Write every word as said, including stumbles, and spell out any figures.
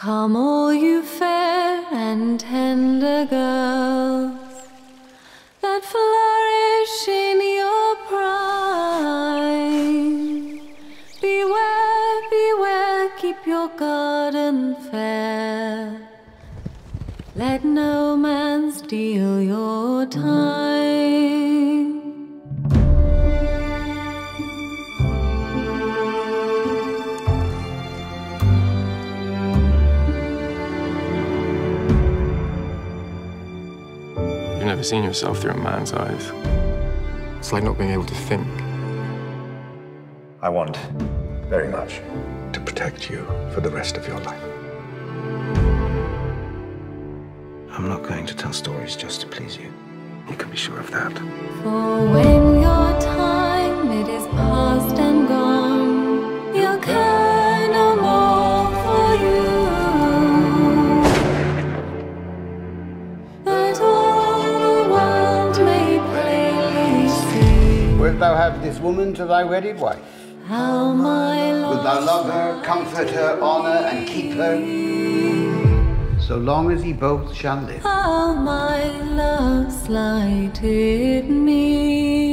Come all you fair and tender girls that flourish in your prime. Beware, beware, keep your garden fair. Let no man steal your time. You've never seen yourself through a man's eyes. It's like not being able to think. I want, very much, to protect you for the rest of your life. I'm not going to tell stories just to please you. You can be sure of that. For when your time, it is past and gone, you care no more for you. That all the world may plainly see. Wilt thou have this woman to thy wedded wife? How my love. Wilt thou love her, comfort her, honour and keep her? So long as ye both shall live. How my love slighted me.